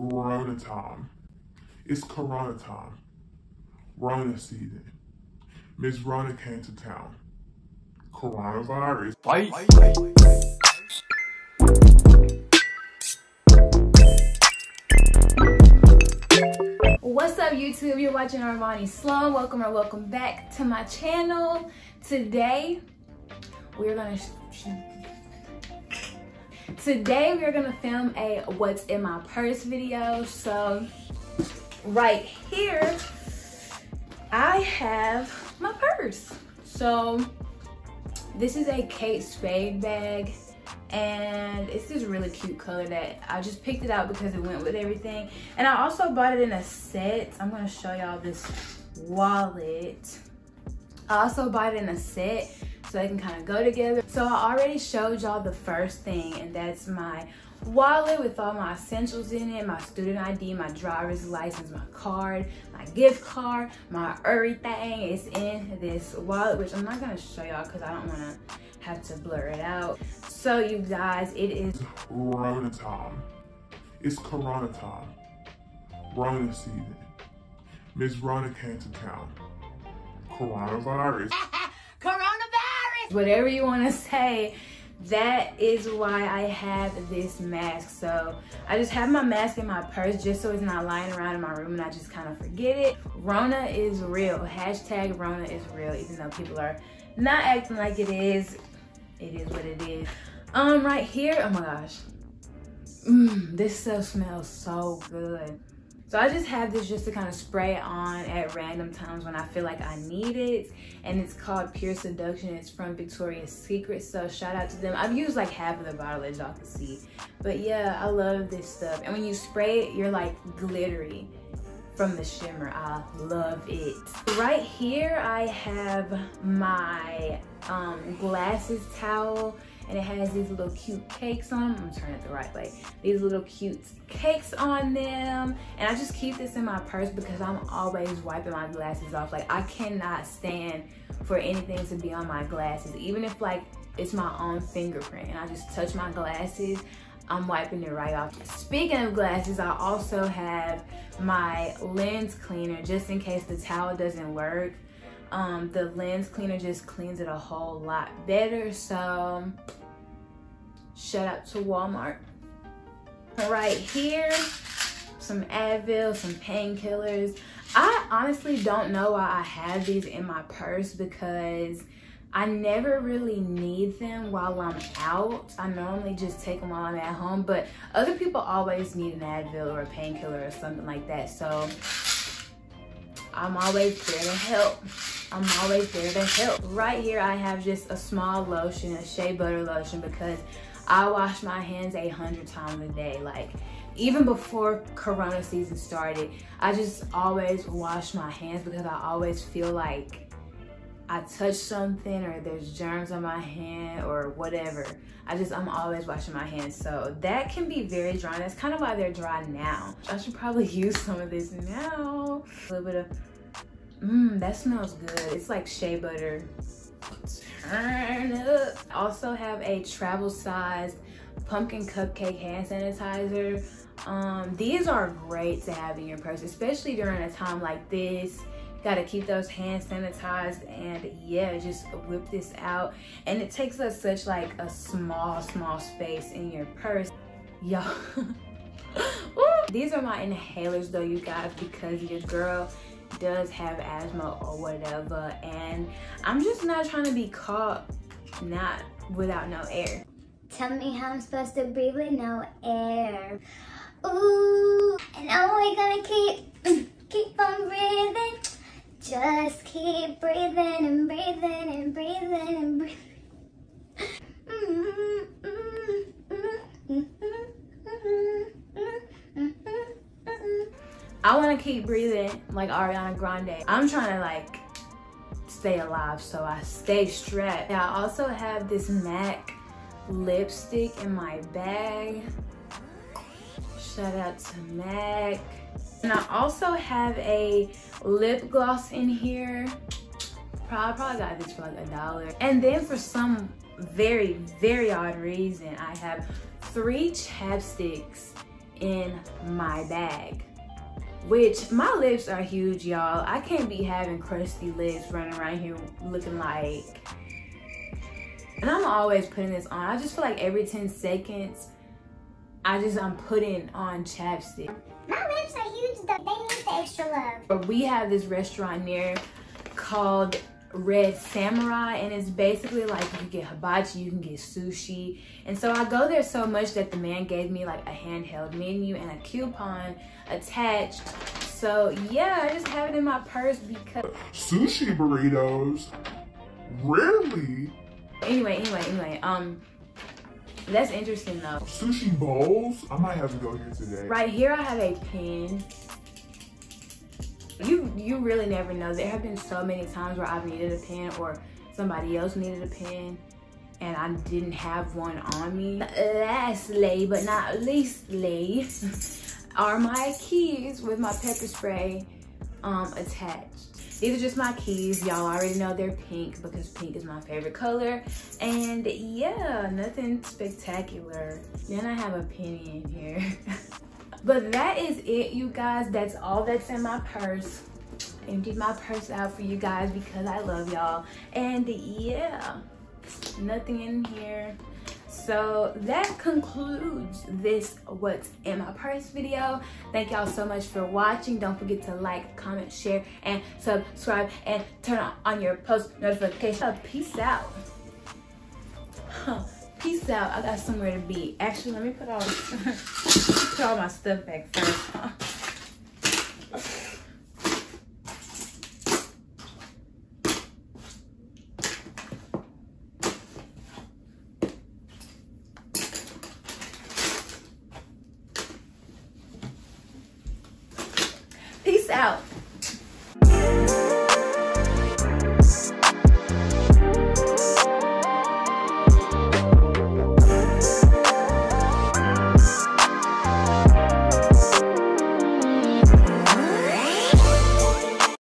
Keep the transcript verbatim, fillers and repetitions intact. Rona time. It's Corona time. Rona season. Miss Rona came to town. Coronavirus. Bye. Bye. Bye. Bye. What's up YouTube, you're watching Armoni Sloan. Welcome or welcome back to my channel. Today, we're gonna, today we're gonna film a what's in my purse video. So right here, I have my purse. So this is a Kate Spade bag. And it's this really cute color that I just picked it out because it went with everything. And I also bought it in a set. I'm gonna show y'all this wallet. I also bought it in a set so they can kind of go together. So I already showed y'all the first thing, and that's my wallet with all my essentials in it, my student I D, my driver's license, my card, my gift card, my everything is in this wallet, which I'm not gonna show y'all because I don't wanna have to blur it out. So you guys, it is Rona time. It's Corona time. Rona season. Miss Rona came to town. Coronavirus. Coronavirus! Whatever you wanna say, that is why I have this mask. So I just have my mask in my purse just so it's not lying around in my room and I just kind of forget it. Rona is real. Hashtag Rona is real, even though people are not acting like it is. It is what it is. Um, right here, oh my gosh. Mmm, this stuff smells so good. So I just have this just to kind of spray on at random times when I feel like I need it. And it's called Pure Seduction. It's from Victoria's Secret, so shout out to them. I've used like half of the bottle, as y'all can see. But yeah, I love this stuff. And when you spray it, you're like glittery from the shimmer. I love it. Right here, I have my um, glasses towel. And it has these little cute cakes on them. I'm turning it the right way. These little cute cakes on them. And I just keep this in my purse because I'm always wiping my glasses off. Like, I cannot stand for anything to be on my glasses. Even if like it's my own fingerprint and I just touch my glasses, I'm wiping it right off. Speaking of glasses, I also have my lens cleaner just in case the towel doesn't work. Um, the lens cleaner just cleans it a whole lot better. So shout out to Walmart. Right here, some Advil, some painkillers. I honestly don't know why I have these in my purse because I never really need them while I'm out. I normally just take them while I'm at home, but other people always need an Advil or a painkiller or something like that. So I'm always there to help. I'm always there to help. Right here, I have just a small lotion, a shea butter lotion, because I wash my hands a hundred times a day. Like, even before Corona season started, I just always wash my hands because I always feel like I touch something or there's germs on my hand or whatever. I just, I'm always washing my hands. So that can be very dry. That's kind of why they're dry now. I should probably use some of this now. A little bit of, mmm, that smells good. It's like shea butter. Turn up. I also have a travel size pumpkin cupcake hand sanitizer. Um, these are great to have in your purse, especially during a time like this. Gotta keep those hands sanitized, and yeah, just whip this out. And it takes up such like a small, small space in your purse. Yo. These are my inhalers though, you guys, because your girl does have asthma or whatever. And I'm just not trying to be caught not without no air. Tell me how I'm supposed to breathe with no air. Ooh, and I'm gonna keep, keep on breathing. Just keep breathing and breathing and breathing and breathing. I want to keep breathing like Ariana Grande. I'm trying to like stay alive, so I stay strapped. I also have this MAC lipstick in my bag. Shout out to MAC. And I also have a lip gloss in here. Probably, probably got this for like a dollar. And then for some very, very odd reason, I have three chapsticks in my bag. Which, my lips are huge, y'all. I can't be having crusty lips running around here looking like... And I'm always putting this on. I just feel like every ten seconds, I just, I'm putting on chapstick. My lips are huge, though. They need the extra love. But we have this restaurant near called Red Samurai, and it's basically like you can get hibachi, you can get sushi. And so I go there so much that the man gave me like a handheld menu and a coupon attached. So yeah, I just have it in my purse because sushi burritos, really? Anyway, anyway, anyway, um that's interesting though. Sushi bowls? I might have to go here today. Right here I have a pen. You you really never know. There have been so many times where I've needed a pen or somebody else needed a pen and I didn't have one on me. Lastly, but not leastly, are my keys with my pepper spray um, attached. These are just my keys. Y'all already know they're pink because pink is my favorite color. And yeah, nothing spectacular. Then I have a penny in here. But that is it, you guys. That's all that's in my purse. Emptied my purse out for you guys because I love y'all. And yeah, nothing in here. So that concludes this What's in My Purse video. Thank y'all so much for watching. Don't forget to like, comment, share, and subscribe, and turn on your post notifications. Peace out. Huh. Peace out. I got somewhere to be. Actually, let me put all, put all my stuff back first. Peace out.